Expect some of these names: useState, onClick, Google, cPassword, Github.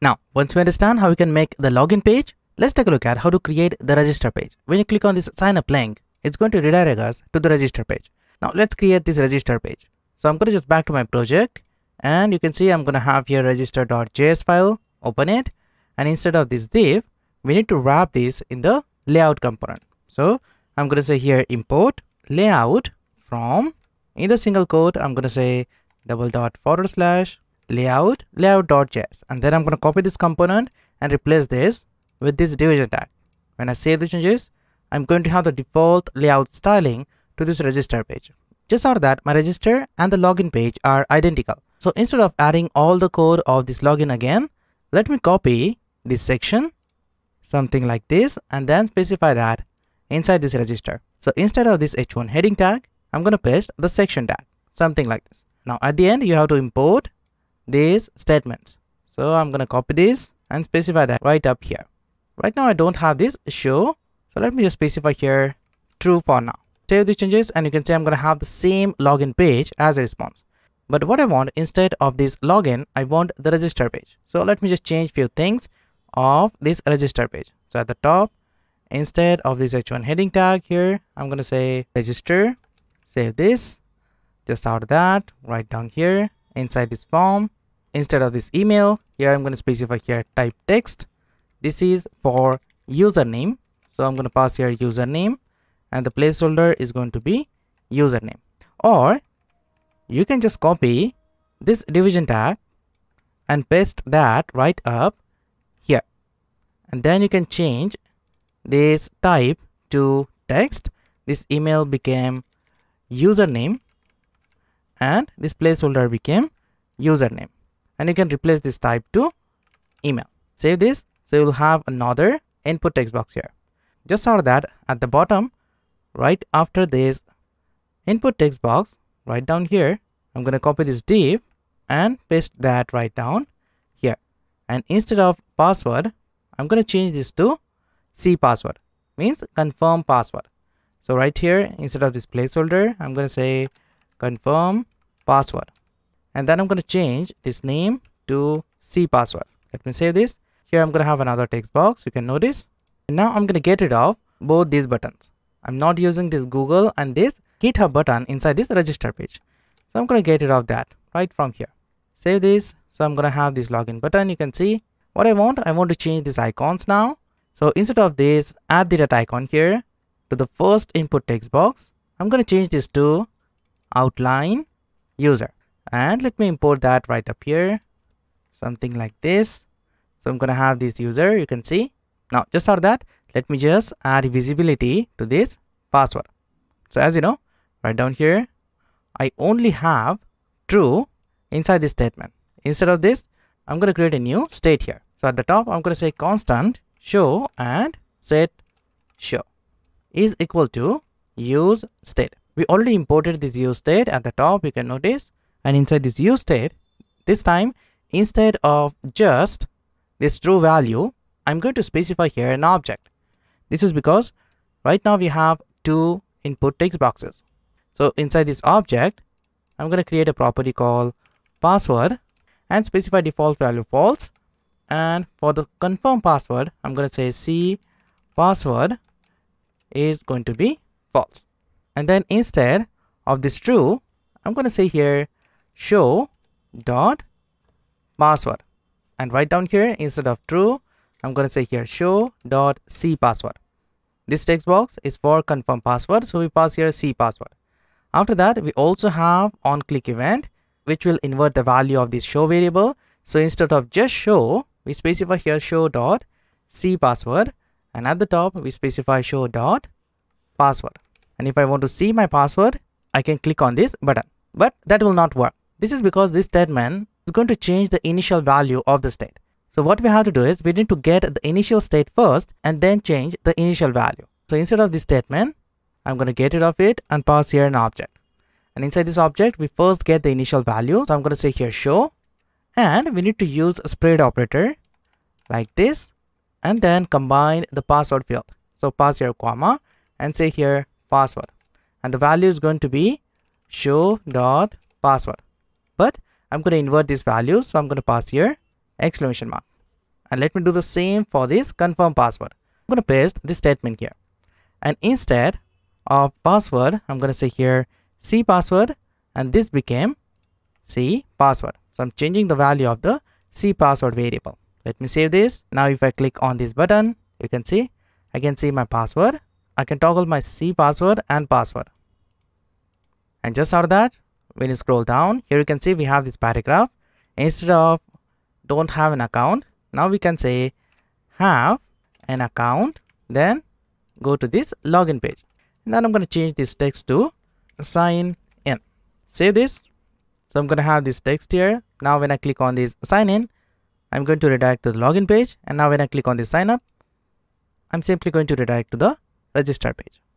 Now, once we understand how we can make the login page, let's take a look at how to create the register page. When you click on this sign up link, it's going to redirect us to the register page. Now let's create this register page. So I'm going to just back to my project, and you can see I'm going to have here register.js file, open it, and instead of this div, we need to wrap this in the layout component. So I'm going to say here import layout from, in the single quote, I'm going to say :/ layout layout.js, and then I'm going to copy this component and replace this with this division tag. When I save the changes, I'm going to have the default layout styling to this register page. Just out of that, my register and the login page are identical. So instead of adding all the code of this login again, let me copy this section, something like this, and then specify that inside this register. So instead of this h1 heading tag, I'm going to paste the section tag, something like this. Now at the end, you have to import these statements. So I'm going to copy this and specify that right up here. Right now I don't have this show, so let me just specify here true for now. Save the changes, and you can see I'm going to have the same login page as a response. But what I want, instead of this login, I want the register page. So let me just change few things of this register page. So at the top, instead of this h1 heading tag here, I'm going to say register. Save this. Just out of that, right down here, inside this form, instead of this email, here I'm going to specify here type text. This is for username. So I'm going to pass here username, and the placeholder is going to be username. Or you can just copy this division tag and paste that right up here, and then you can change this type to text. This email became username and this placeholder became username, and you can replace this type to email. Save this, so you'll have another input text box here. Just out of that, at the bottom, right after this input text box, right down here, I'm going to copy this div and paste that right down here, and instead of password, I'm going to change this to cPassword, means confirm password. So right here, instead of this placeholder, I'm going to say confirm password, and then I'm going to change this name to cPassword. Let me save this. Here I'm going to have another text box, you can notice. And now I'm going to get rid of both these buttons. I'm not using this Google and this GitHub button inside this register page. So I'm going to get rid of that right from here. Save this. So I'm going to have this login button. You can see what I want to change these icons now. So instead of this add the data icon here to the first input text box, I'm going to change this to outline user, and let me import that right up here, something like this. So I'm going to have this user, you can see. Now just out of that, let me just add visibility to this password. So as you know, right down here, I only have true inside this statement. Instead of this, I'm going to create a new state here. So at the top, I'm going to say constant show and set show is equal to use state. We already imported this use state at the top, you can notice. And inside this use state, this time, instead of just this true value, I'm going to specify here an object. This is because right now we have two input text boxes. So inside this object, I'm going to create a property called password and specify default value false. And for the confirm password, I'm going to say cPassword is going to be false. And then instead of this true, I'm going to say here show.password. And right down here, instead of true, I'm going to say here show.cPassword. This text box is for confirm password, so we pass here cPassword. After that, we also have onClick event, which will invert the value of this show variable. So instead of just show, we specify here show.cPassword, and at the top we specify show.password. And if I want to see my password, I can click on this button, but that will not work. This is because this statement is going to change the initial value of the state. So what we have to do is we need to get the initial state first and then change the initial value. So instead of this statement, I'm going to get rid of it and pass here an object. And inside this object, we first get the initial value. So I'm going to say here show, and we need to use a spread operator like this, and then combine the password field. So pass here comma and say here password, and the value is going to be show.password. But I'm going to invert this value, so I'm going to pass here exclamation mark. And let me do the same for this confirm password. I'm going to paste this statement here. And instead of password, I'm going to say here C password, and this became C password. So I'm changing the value of the C password variable. Let me save this. Now if I click on this button, you can see, I can see my password. I can toggle my C password and password. And just after that, when you scroll down, here you can see we have this paragraph. Instead of don't have an account, now we can say have an account, then go to this login page. And then I'm going to change this text to sign in. Save this. So I'm going to have this text here. Now when I click on this sign in, I'm going to redirect to the login page. And now when I click on this sign up, I'm simply going to redirect to the register page.